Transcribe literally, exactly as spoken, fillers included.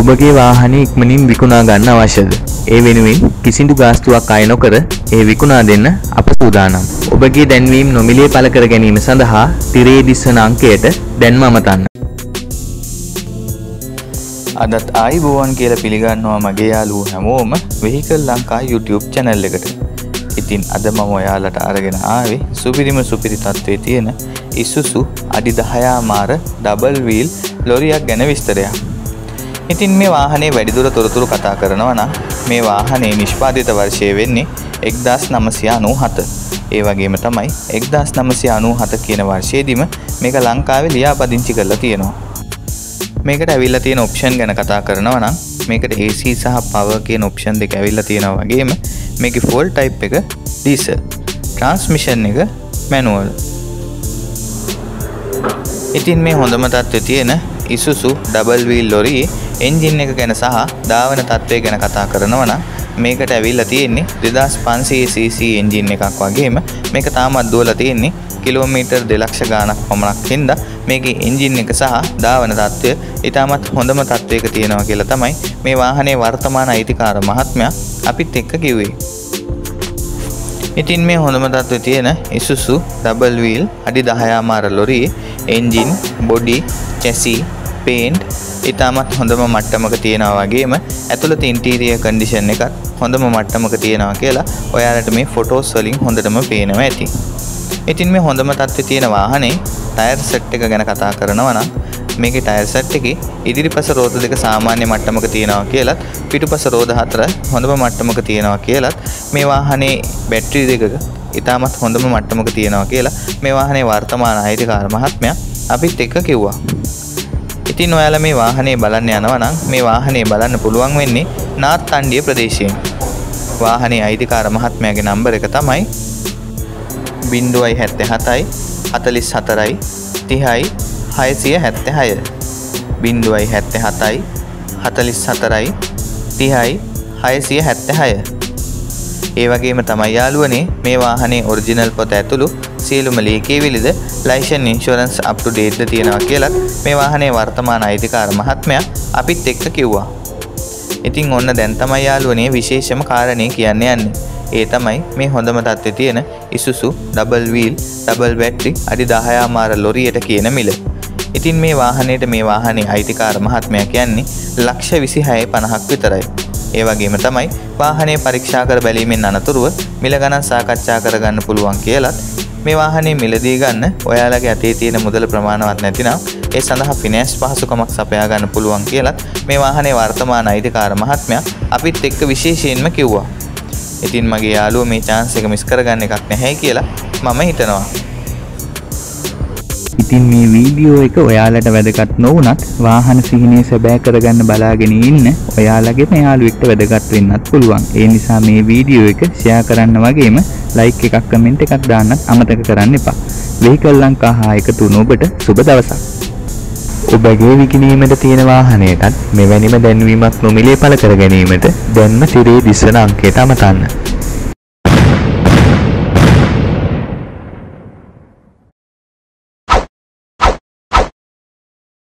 ඔබගේ වාහනේ ඉක්මනින් විකුණා ගන්න අවශ්‍යද? ඒ වෙනුවෙන් කිසිදු ගාස්තුවක් අය නොකර ඒ විකුණා දෙන්න අප සූදානම්. ඔබගේ දැන්වීම් නොමිලේ පළ කර ගැනීම සඳහා තිරේ දිස්වන අංකයට දැන්ම අමතන්න. අදත් ආයුබෝවන් කියලා පිළිගන්නවා මගේ යාළුවෝ හැමෝම Vehicle Lanka YouTube channel එකට. ඉතින් අද මම ඔයාලට අරගෙන ආවේ සුපිරිම සුපිරි තත්ත්වයේ තියෙන Isuzu අඩි දහය මාර ඩබල් වීල් ලොරියක් ගැන විස්තරයක්. ඉතින් මේ වාහනේ වැඩිදුර තොරතුරු කතා කරනවා නම් මේ වාහනේ නිෂ්පාදිත වර්ෂය වෙන්නේ එක්දාස් නවසිය අනූහත. ඒ වගේම තමයි එක්දාස් නවසිය අනූහත කියන වර්ෂයේදීම මේක ලංකාවේ ලියාපදිංචි කරලා තියෙනවා. මේකට ඇවිල්ලා තියෙන ඔප්ෂන් ගැන කතා කරනවා නම් මේකට A C සහ power කියන ඔප්ෂන් දෙක ඇවිල්ලා තියෙනවා. වගේම මේකේ fuel type එක diesel, transmission එක manual. ඉතින් මේ හොඳම තත්ත්වයේ තියෙන Isuzu double wheel lorry engine එක ගැන සහ දාවන තත්ත්වය ගැන කතා කරනවා නම් මේකට ඇවිල්ලා තියෙන්නේ දෙදාස් පන්සීය සීසී engine එකක්. වගේම මේක තාමත් දුවලා තියෙන්නේ කිලෝමීටර් දෙලක්ෂ ගානක් පමණක් හින්දා මේකේ එන්ජින් එක සහ දාවන තත්ත්වය ඉතාමත් හොඳම තත්ත්වයක තියෙනවා කියලා තමයි මේ වාහනේ වර්තමාන අයිතිකාර මහත්මයා අපිත් එක්ක කිව්වේ. ඉතින් මේ හොඳම තත්ත්වයේ තියෙන Isuzu double wheel අඩි දහය මාර ලොරියේ එන්ජින්, බොඩි, chassis, paint ඉතාමත් හොඳම මට්ටමක තියෙනවා. වගේම ඇතුළත ඉන්ටීරියර් කන්ඩිෂන් එකත් හොඳම මට්ටමක තියෙනවා කියලා ඔයාලට මේ ෆොටෝස් වලින් හොඳටම පේනවා ඇති. ඉතින් මේ හොඳම තත්ත්වයේ තියෙන වාහනේ ටයර් සෙට් එක ගැන කතා කරනවා නම් මේකේ ටයර් සෙට් එකේ ඉදිරිපස රෝද දෙක සාමාන්‍ය මට්ටමක තියෙනවා කියලත් පිටුපස රෝද හතර හොඳම මට්ටමක තියෙනවා කියලත් මේ වාහනේ බැටරි දෙක ඉතාමත් හොඳම මට්ටමක තියෙනවා කියලා මේ වාහනේ වර්තමාන අයිතිකාර මහත්මයා අපිත් එක්ක කිව්වා. ඉතින් ඔයාලා මේ වාහනේ බලන්න යනවා නම් මේ වාහනේ බලන්න පුළුවන් වෙන්නේ නාත්තණ්ඩිය ප්‍රදේශයෙන්. වාහනේ අයිතිකාර මහත්මයාගේ නම්බර එක තමයි බිංදුවයි හැත්තෑ හතයි හතලිස් හතරයි තිහයි හයසිය හැත්තෑහය, බිංදුවයි හැත්තෑ හතයි හතලිස් හතරයි තිහයි හයසිය හැත්තෑහය. ඒ වගේම තමයි යාළුවනේ මේ වාහනේ ඔරිජිනල් පොත ඇතුළු සියලුම ලේකේවිලිද ලයිසන් ඉන්ෂුරන්ස් අප් ටු ඩේට්ද තියෙනවා කියලත් මේ වාහනේ වර්තමාන අයිතිකාර මහත්මයා අපිත් එක්ක කිව්වා. ඉතින් ඔන්න දැන් තමයි යාළුවනේ විශේෂම කාරණේ කියන්න යන්නේ. ඒ තමයි මේ හොඳම තත්ත්වයේ තියෙන Isuzu double wheel double battery අඩි දහය මාර ලොරියට කියන මිල. ඉතින් මේ වාහනේට මේ වාහනේ අයිතිකාර මහත්මයා කියන්නේ ලක්ෂ විසිහයයි පනහක් විතරයි. ඒ වගේම තමයි වාහනේ පරීක්ෂා කර බැලීමෙන් අනතුරුව මිල ගණන් සාකච්ඡා කරගන්න පුළුවන් කියලත් මේ වාහනේ මිලදී ගන්න ඔයාලගේ අතේ තියෙන මුදල ප්‍රමාණවත් නැතිනම් ඒ සඳහා ෆිනෑන්ස් පහසුකමක් සපයා ගන්න පුළුවන් කියලත් මේ වාහනේ වර්තමාන අයිතිකාර මහත්මයා අපිත් එක්ක විශේෂයෙන්ම කිව්වා. ඉතින් මගේ යාළුවෝ මේ chance එක මිස් කරගන්න එකක් නැහැ කියලා මම හිතනවා. ඉතින් මේ වීඩියෝ එක ඔයාලට වැදගත් නොවුනත් වාහන සිහිනය සැබෑ කරගන්න බලාගෙන ඉන්න ඔයාලගේම යාළුවෙක්ට වැදගත් වෙන්නත් පුළුවන්. ඒ නිසා මේ වීඩියෝ එක share කරන්න වගේම like එකක් comment එකක් දාන්නත් අමතක කරන්න එපා. Vehicle Lanka හා එකතු වුණ ඔබට සුබ දවසක්. ඔබගේ විකිණීමට තියෙන වාහනයටත් මෙවැනිම දැන්වීමක් නොමිලේ පළ කර ගැනීමට දැන්ම තිරේ දිස්වන අංකයට අමතන්න.